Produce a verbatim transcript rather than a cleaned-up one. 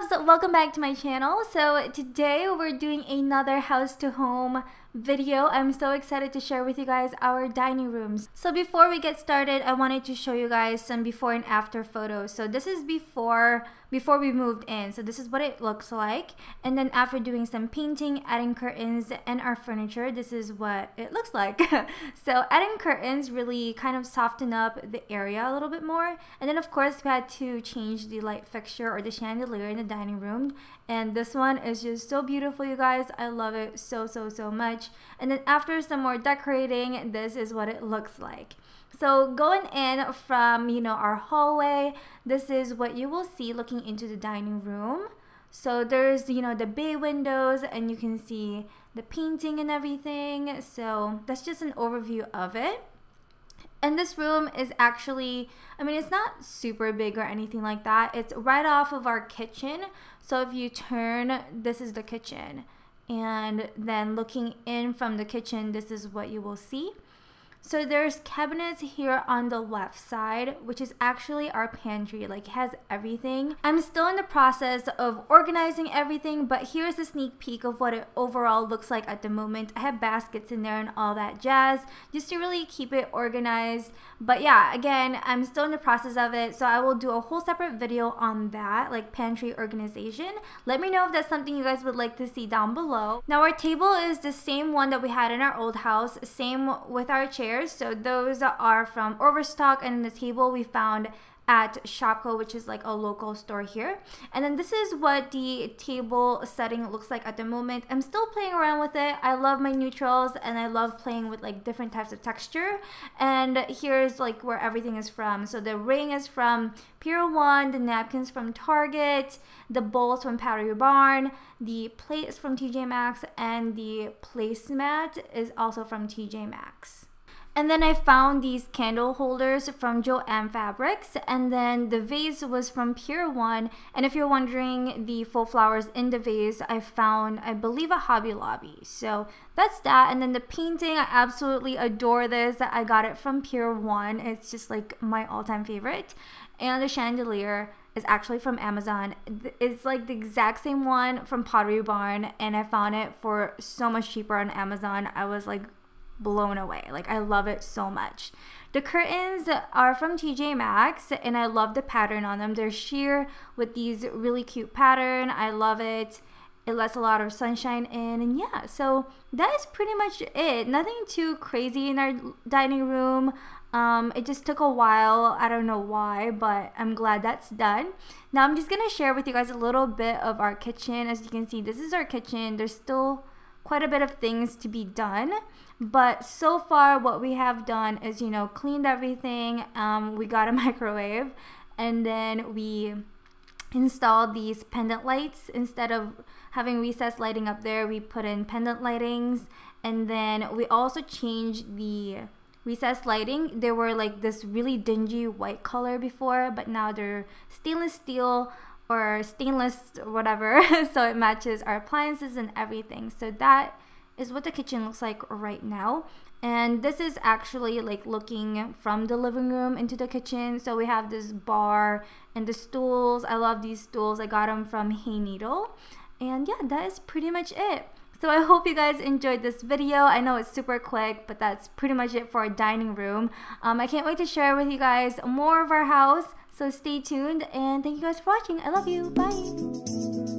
loves, welcome back to my channel. So today we're doing another house to home video. I'm so excited to share with you guys our dining rooms. So before we get started, I wanted to show you guys some before and after photos. So this is before before we moved in. So this is what it looks like, and then after doing some painting, adding curtains and our furniture, this is what it looks like. So adding curtains really kind of softened up the area a little bit more, and then of course we had to change the light fixture or the chandelier in the dining room, and this one is just so beautiful, you guys. I love it so so so much. And then after some more decorating, this is what it looks like. So going in from, you know, our hallway, this is what you will see looking into the dining room. So there's, you know, the bay windows, and you can see the painting and everything. So that's just an overview of it. And this room is actually, I mean, it's not super big or anything like that. It's right off of our kitchen. So if you turn, this is the kitchen. And then looking in from the kitchen, this is what you will see. So there's cabinets here on the left side, which is actually our pantry. Like, it has everything. I'm still in the process of organizing everything, but here's a sneak peek of what it overall looks like at the moment. I have baskets in there and all that jazz, just to really keep it organized. But yeah, again, I'm still in the process of it, so I will do a whole separate video on that, like pantry organization. Let me know if that's something you guys would like to see down below. Now our table is the same one that we had in our old house, same with our chairs. So those are from Overstock, and the table we found at Shopko, which is like a local store here. And then this is what the table setting looks like at the moment. I'm still playing around with it. I love my neutrals, and I love playing with like different types of texture. And here's like where everything is from. So the ring is from Pier one, the napkins from Target, the bowls from Pottery Barn, the plates from T J Maxx, and the placemat is also from T J Maxx. And then I found these candle holders from Jo-Ann Fabrics, and then the vase was from Pier one, and if you're wondering the faux flowers in the vase, I found, I believe, a Hobby Lobby. So that's that. And then the painting, I absolutely adore this. I got it from Pier one. It's just like my all-time favorite. And the chandelier is actually from Amazon. It's like the exact same one from Pottery Barn, and I found it for so much cheaper on Amazon. I was like blown away. Like, I love it so much. The curtains are from T J Maxx, and I love the pattern on them. They're sheer with these really cute pattern. I love it. It lets a lot of sunshine in, and yeah, so that is pretty much it. Nothing too crazy in our dining room. Um, it just took a while. I don't know why, but I'm glad that's done. Now I'm just gonna share with you guys a little bit of our kitchen. As you can see, this is our kitchen. There's still quite a bit of things to be done, but so far what we have done is, you know, cleaned everything. Um, we got a microwave, and then we installed these pendant lights. Instead of having recessed lighting up there, we put in pendant lightings, and then we also changed the recessed lighting. They were like this really dingy white color before, but now they're stainless steel or stainless whatever, so it matches our appliances and everything. So that is what the kitchen looks like right now, and this is actually like looking from the living room into the kitchen. So we have this bar and the stools. I love these stools. I got them from Hayneedle, and yeah, that is pretty much it. So I hope you guys enjoyed this video. I know it's super quick, but that's pretty much it for our dining room. Um, I can't wait to share with you guys more of our house, so stay tuned, and thank you guys for watching. I love you. Bye.